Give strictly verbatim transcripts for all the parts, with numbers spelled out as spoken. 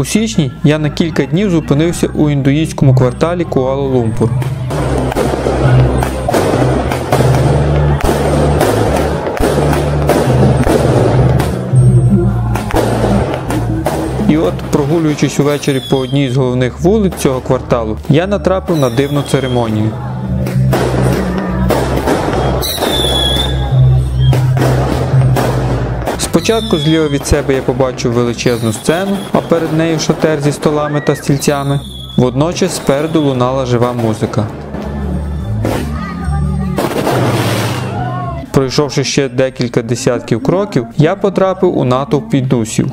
У січні я на кілька днів зупинився у індуїстському кварталі Куала-Лумпур. І от, прогулюючись увечері по одній з головних вулиць цього кварталу, я натрапив на дивну церемонію. Спочатку зліва від себе я побачив величезну сцену, а перед нею шатер зі столами та стільцями. Водночас спереду лунала жива музика. Пройшовши ще декілька десятків кроків, я потрапив у натовп індусів.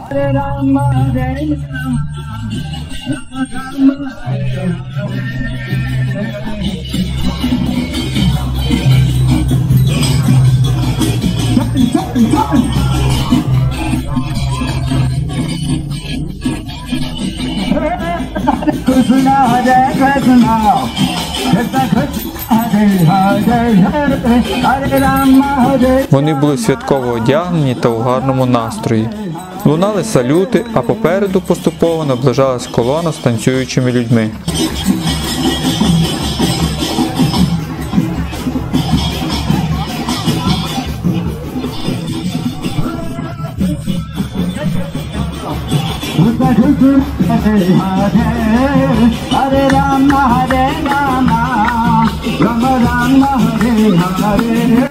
Вони були святково одягнені та у гарному настрої. Лунали салюти, а попереду поступово наближалась колона з танцюючими людьми.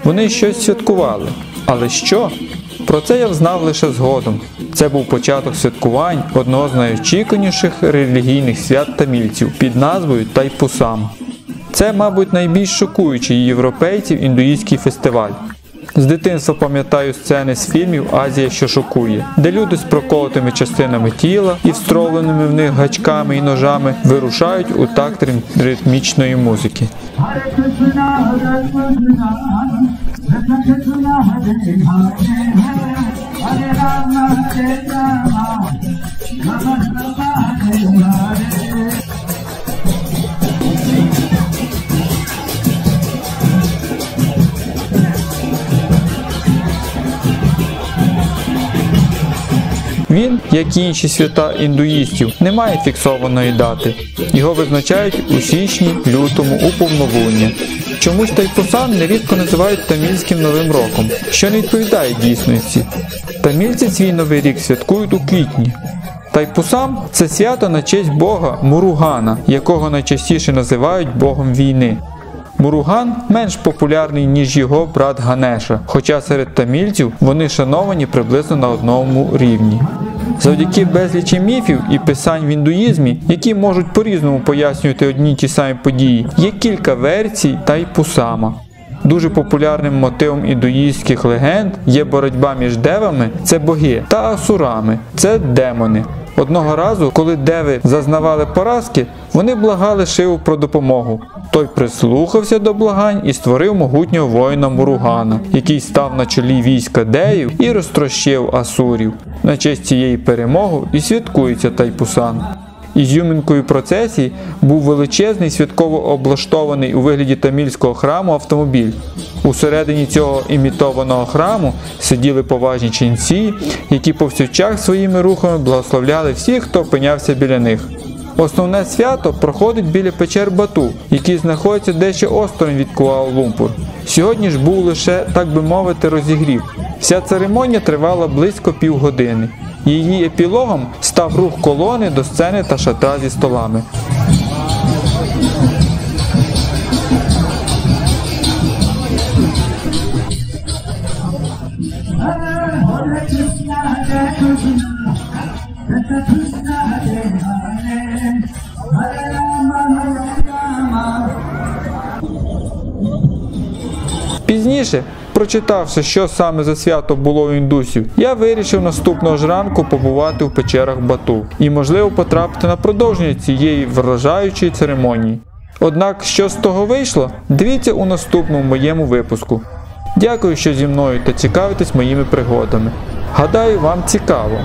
Вони щось святкували. Але що? Про це я взнав лише згодом. Це був початок святкувань одного з найочікуваніших релігійних свят тамільців під назвою Тайпусам. Це, мабуть, найбільш шокуючий європейців індуїстський фестиваль. З дитинства пам'ятаю сцени з фільмів «Азія, що шокує», де люди з проколотими частинами тіла і встромленими в них гачками і ножами вирушають у такт ритмічної музики. Він, як і інші свята індуїстів, не має фіксованої дати. Його визначають у січні, лютому, у повновуння. Чомусь Тайпусан нерідко називають тамільським Новим роком, що не відповідає дійсності. Тамільці свій Новий рік святкують у квітні. Тайпусам – це свято на честь бога Муругана, якого найчастіше називають богом війни. Муруган менш популярний, ніж його брат Ганеша, хоча серед тамільців вони шановані приблизно на одному рівні. Завдяки безлічі міфів і писань в індуїзмі, які можуть по-різному пояснювати одні й ті самі події, є кілька версій Тайпусама. Дуже популярним мотивом індуїстських легенд є боротьба між девами – це боги, та асурами – це демони. Одного разу, коли деви зазнавали поразки, вони благали Шиву про допомогу. Той прислухався до благань і створив могутнього воїна Муругана, який став на чолі війська девів і розтрощив асурів. На честь цієї перемоги і святкується Тайпусан. Ізюмінкою процесії був величезний святково облаштований у вигляді тамільського храму автомобіль. Усередині цього імітованого храму сиділи поважні ченці, які повсякчас своїми рухами благословляли всіх, хто опинявся біля них. Основне свято проходить біля печер Бату, які знаходяться дещо осторонь від Куала-Лумпур. Сьогодні ж був лише, так би мовити, розігрів. Вся церемонія тривала близько півгодини. Її епілогом став рух колони до сцени та шатра зі столами. Пізніше, прочитавши, що саме за свято було у індусів, я вирішив наступного ж ранку побувати в печерах Бату і, можливо, потрапити на продовження цієї вражаючої церемонії. Однак, що з того вийшло, дивіться у наступному моєму випуску. Дякую, що зі мною та цікавитесь моїми пригодами. Гадаю, вам цікаво.